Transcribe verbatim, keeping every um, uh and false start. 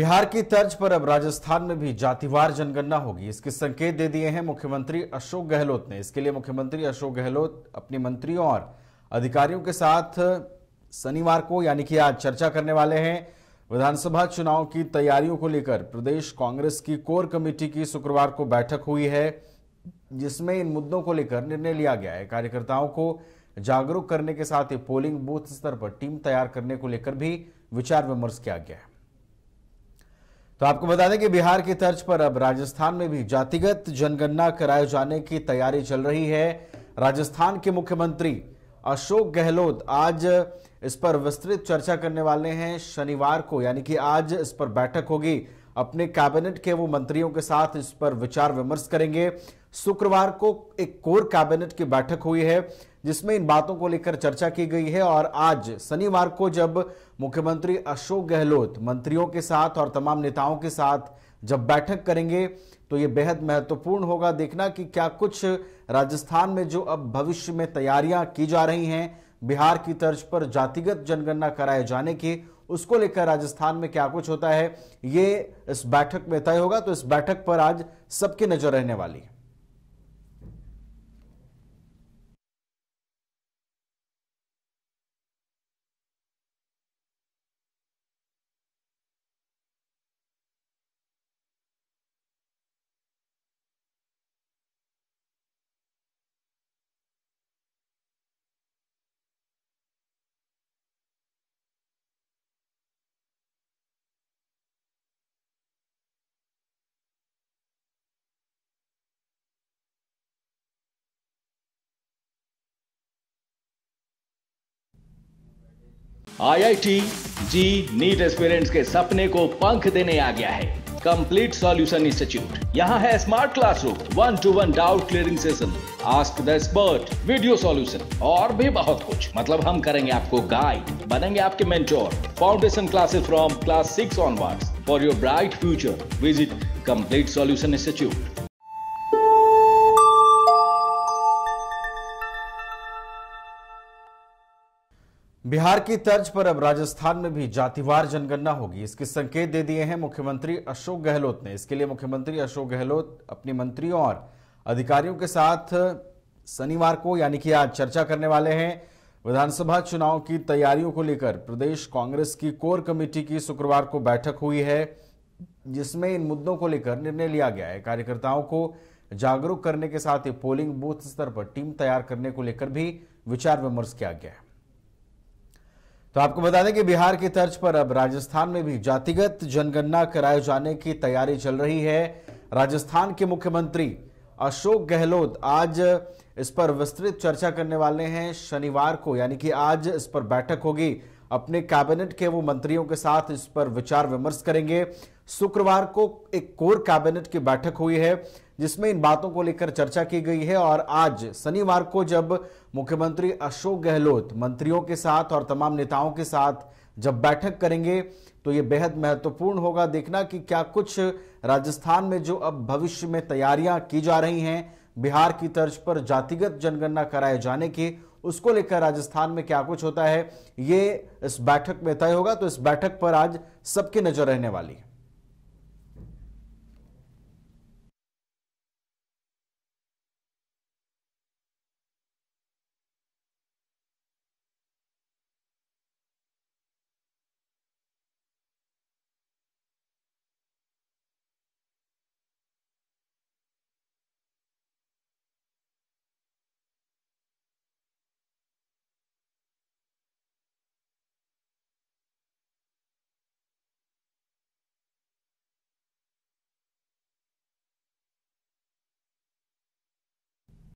बिहार की तर्ज पर अब राजस्थान में भी जातिवार जनगणना होगी, इसके संकेत दे दिए हैं मुख्यमंत्री अशोक गहलोत ने। इसके लिए मुख्यमंत्री अशोक गहलोत अपने मंत्रियों और अधिकारियों के साथ शनिवार को यानी कि आज चर्चा करने वाले हैं। विधानसभा चुनाव की तैयारियों को लेकर प्रदेश कांग्रेस की कोर कमेटी की शुक्रवार को बैठक हुई है, जिसमें इन मुद्दों को लेकर निर्णय लिया गया है। कार्यकर्ताओं को जागरूक करने के साथ ही पोलिंग बूथ स्तर पर टीम तैयार करने को लेकर भी विचार विमर्श किया गया है। तो आपको बता दें कि बिहार की तर्ज पर अब राजस्थान में भी जातिगत जनगणना कराए जाने की तैयारी चल रही है। राजस्थान के मुख्यमंत्री अशोक गहलोत आज इस पर विस्तृत चर्चा करने वाले हैं। शनिवार को यानी कि आज इस पर बैठक होगी, अपने कैबिनेट के वो मंत्रियों के साथ इस पर विचार विमर्श करेंगे। शुक्रवार को एक कोर कैबिनेट की बैठक हुई है, जिसमें इन बातों को लेकर चर्चा की गई है। और आज शनिवार को जब मुख्यमंत्री अशोक गहलोत मंत्रियों के साथ और तमाम नेताओं के साथ जब बैठक करेंगे तो ये बेहद महत्वपूर्ण होगा देखना कि क्या कुछ राजस्थान में जो अब भविष्य में तैयारियां की जा रही हैं बिहार की तर्ज पर जातिगत जनगणना कराए जाने की, उसको लेकर राजस्थान में क्या कुछ होता है ये इस बैठक में तय होगा। तो इस बैठक पर आज सबकी नजर रहने वाली है। I I T JEE NEET aspirants के सपने को पंख देने आ गया है कंप्लीट सॉल्यूशन इंस्टीट्यूट। यहाँ है smart classroom, one to one doubt clearing session, ask the expert, video solution और भी बहुत कुछ। मतलब हम करेंगे आपको गाइड, बनेंगे आपके mentor. Foundation classes from class six onwards for your bright future. Visit complete solution institute. Bihar की तर्ज पर अब राजस्थान में भी जातिवार जनगणना होगी, इसके संकेत दे दिए हैं मुख्यमंत्री अशोक गहलोत ने। इसके लिए मुख्यमंत्री अशोक गहलोत अपने मंत्रियों और अधिकारियों के साथ शनिवार को यानी कि आज चर्चा करने वाले हैं। विधानसभा चुनाव की तैयारियों को लेकर प्रदेश कांग्रेस की कोर कमेटी की शुक्रवार को बैठक हुई है, जिसमें इन मुद्दों को लेकर निर्णय लिया गया है। कार्यकर्ताओं को जागरूक करने के साथ ही पोलिंग बूथ स्तर पर टीम तैयार करने को लेकर भी विचार विमर्श किया गया है। तो आपको बता दें कि बिहार की तर्ज पर अब राजस्थान में भी जातिगत जनगणना कराए जाने की तैयारी चल रही है। राजस्थान के मुख्यमंत्री अशोक गहलोत आज इस पर विस्तृत चर्चा करने वाले हैं। शनिवार को यानी कि आज इस पर बैठक होगी, अपने कैबिनेट के वो मंत्रियों के साथ इस पर विचार विमर्श करेंगे। शुक्रवार को एक कोर कैबिनेट की बैठक हुई है, जिसमें इन बातों को लेकर चर्चा की गई है। और आज शनिवार को जब मुख्यमंत्री अशोक गहलोत मंत्रियों के साथ और तमाम नेताओं के साथ जब बैठक करेंगे तो ये बेहद महत्वपूर्ण होगा देखना कि क्या कुछ राजस्थान में जो अब भविष्य में तैयारियां की जा रही हैं बिहार की तर्ज पर जातिगत जनगणना कराए जाने की, उसको लेकर राजस्थान में क्या कुछ होता है ये इस बैठक में तय होगा। तो इस बैठक पर आज सबकी नजर रहने वाली है।